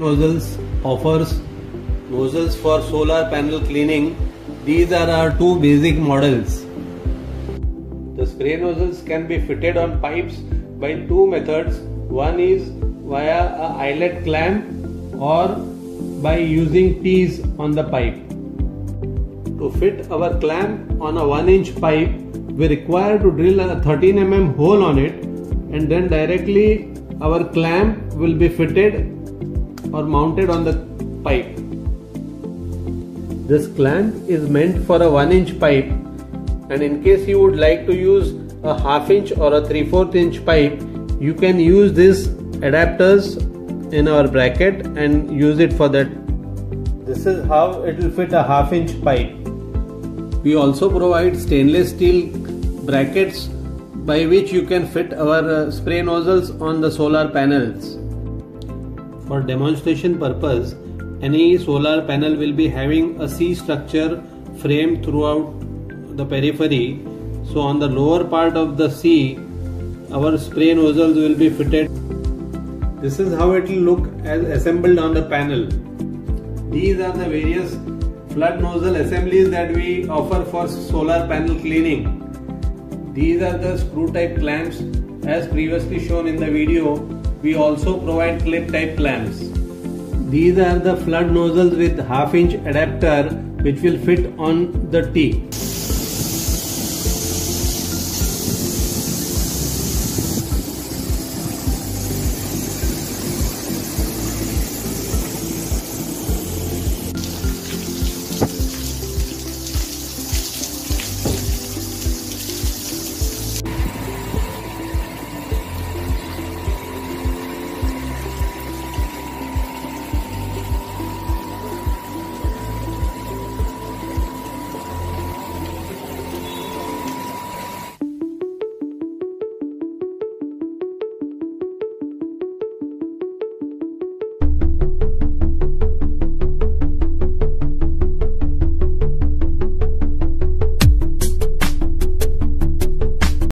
Nozzles offers nozzles for solar panel cleaning. These are our two basic models. The spray nozzles can be fitted on pipes by two methods. One is via an eyelet clamp or by using peas on the pipe. To fit our clamp on a 1-inch pipe, we require to drill a 13 mm hole on it, and then directly our clamp will be fitted or mounted on the pipe. This clamp is meant for a 1-inch pipe, and in case you would like to use a 1/2 inch or a 3/4 inch pipe, you can use these adapters in our bracket and use it for that. This is how it will fit a 1/2 inch pipe. We also provide stainless steel brackets by which you can fit our spray nozzles on the solar panels. For demonstration purpose, any solar panel will be having a C structure framed throughout the periphery. So on the lower part of the C, our spray nozzles will be fitted. This is how it will look as assembled on the panel. These are the various flood nozzle assemblies that we offer for solar panel cleaning. These are the screw type clamps as previously shown in the video. We also provide clip type clamps. These are the flood nozzles with 1/2 inch adapter which will fit on the T.